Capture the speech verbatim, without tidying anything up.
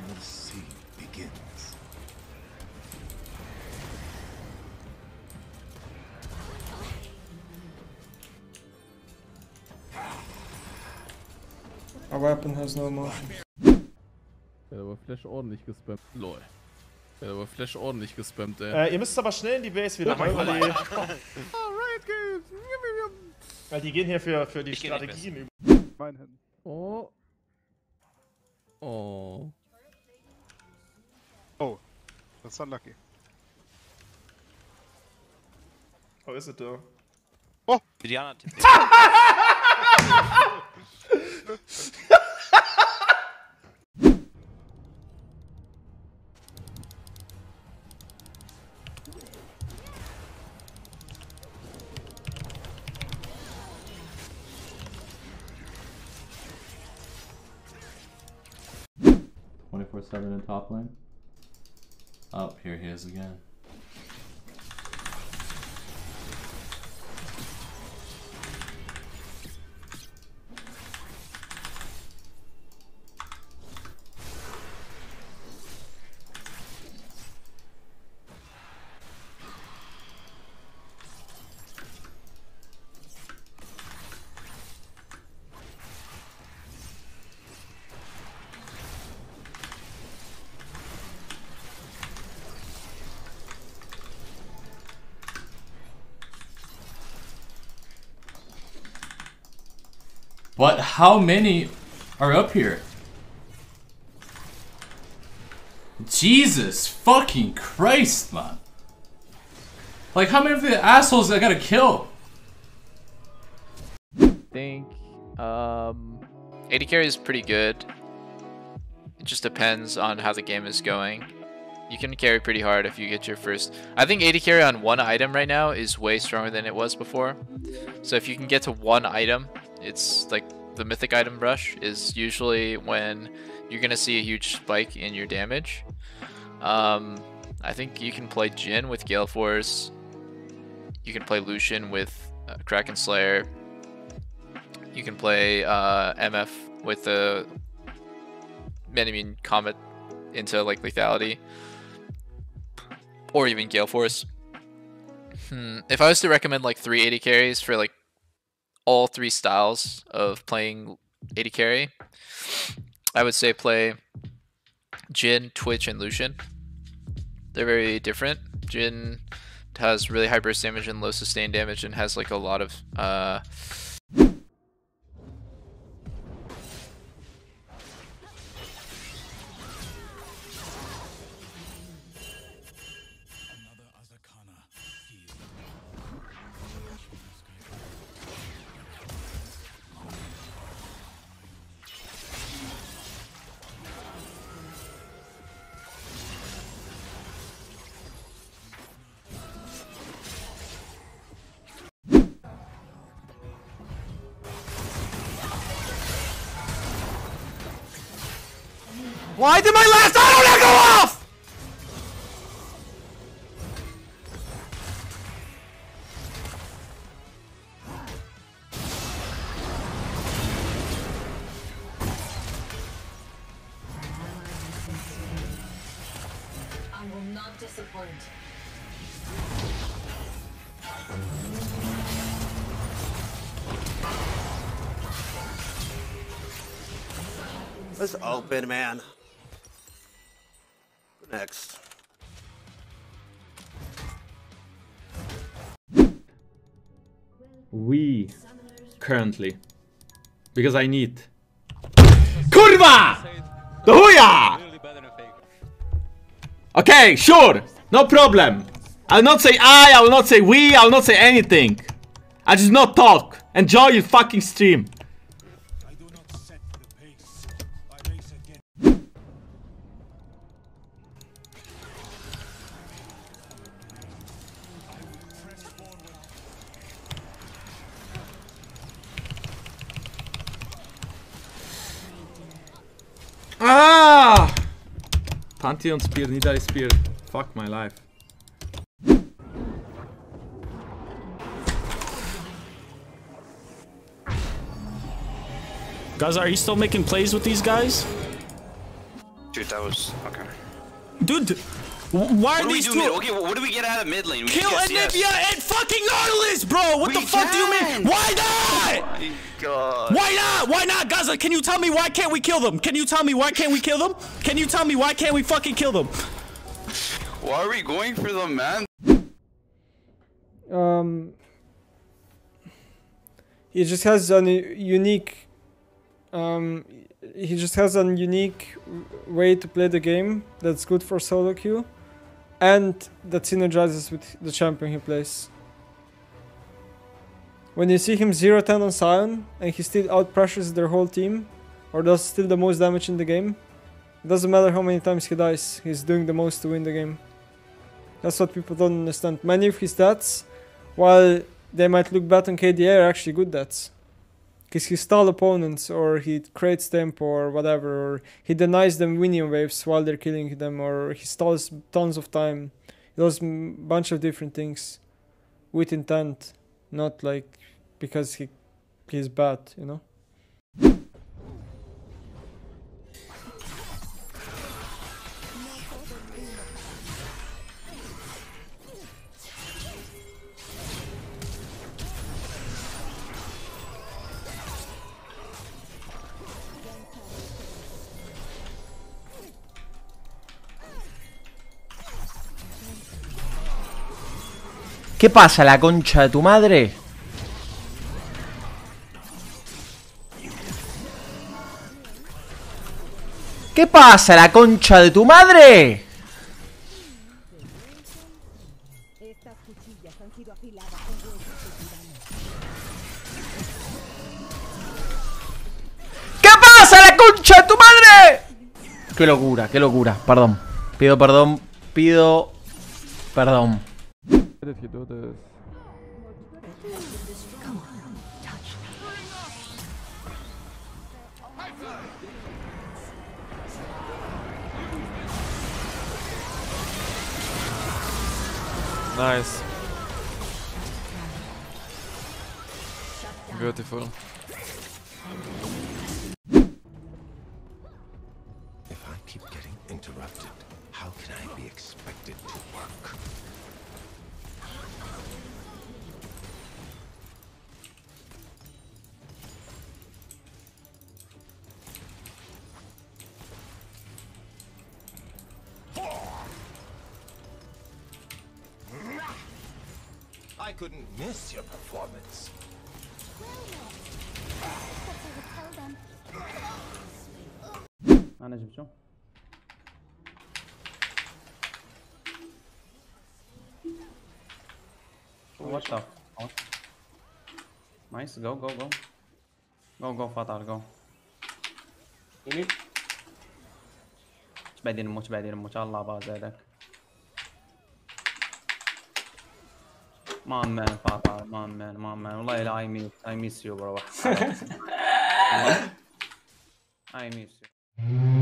final scene begins. Our weapon has no motion. Der hat aber Flash ordentlich gespammt. Lol. Der hat aber Flash ordentlich gespammt, ey. Äh, ihr müsst aber schnell in die Base wieder rein, weil die... Riot Gate! Weil die gehen hier für, für die ich Strategien über. Oh. Oh. Oh. That's unlucky. Oh, is it though? Oh! Diana. twenty-four seven in top lane. Oh, here he is again. But how many are up here? Jesus fucking Christ, man. Like, how many of the assholes I gotta kill? I think, um... A D carry is pretty good. It just depends on how the game is going. You can carry pretty hard if you get your first... I think A D carry on one item right now is way stronger than it was before. So if you can get to one item... It's like the mythic item rush is usually when you're gonna see a huge spike in your damage. Um, I think you can play Jhin with Galeforce. You can play Lucian with uh, Kraken Slayer. You can play uh, M F with the Mannam comet into like lethality, or even Galeforce. Hmm. If I was to recommend like three A D carries for like all three styles of playing A D carry, I would say play Jhin, Twitch, and Lucian. They're very different. Jhin has really high burst damage and low sustain damage and has like a lot of uh Why did my last auto go off?! I will not disappoint. Let's open, man. Next. We currently, because I need Kurva! The Huya! Okay, sure, no problem. I'll not say I, I will not say we, I will not say anything. I just not talk. Enjoy your fucking stream. Ah! Pantheon spear, Nidalee spear. Fuck my life. Gaza, are you still making plays with these guys? Dude, that was okay. Dude, why are these two? Okay, what do we get out of mid lane? We kill Anivia and fucking Nautilus, bro. What the fuck do you mean? Why not? Oh my God. Why not? Why not, Gaza? Can you tell me why can't we kill them? Can you tell me why can't we kill them? Can you tell me why can't we fucking kill them? Why are we going for them, man? Um, he just has a unique. Um, he just has a unique way to play the game that's good for solo queue, and that synergizes with the champion he plays. When you see him zero ten on Sion and he still outpressures their whole team, or does still the most damage in the game, it doesn't matter how many times he dies, he's doing the most to win the game. That's what people don't understand. Many of his stats, while they might look bad on K D A, are actually good stats. Because he stall opponents, or he creates tempo, or whatever, or he denies them minion waves while they're killing them, or he stalls tons of time. He does a bunch of different things with intent, not like because he he's bad, you know? ¿Qué pasa, la concha de tu madre? ¿Qué pasa, la concha de tu madre? ¿Qué pasa, la concha de tu madre? Qué locura, qué locura. Perdón. Pido perdón. Pido perdón. If you do this. Come on, touch me. Nice. Beautiful. If I keep getting interrupted, how can I be expected to work? I couldn't miss your performance. What the fuck? Nice, go, go, go. Go, go, Fatal, go. Much better, much better, much Allah bazedek. My man, Papa, my man, my man. I miss, I miss you, bro. I miss you.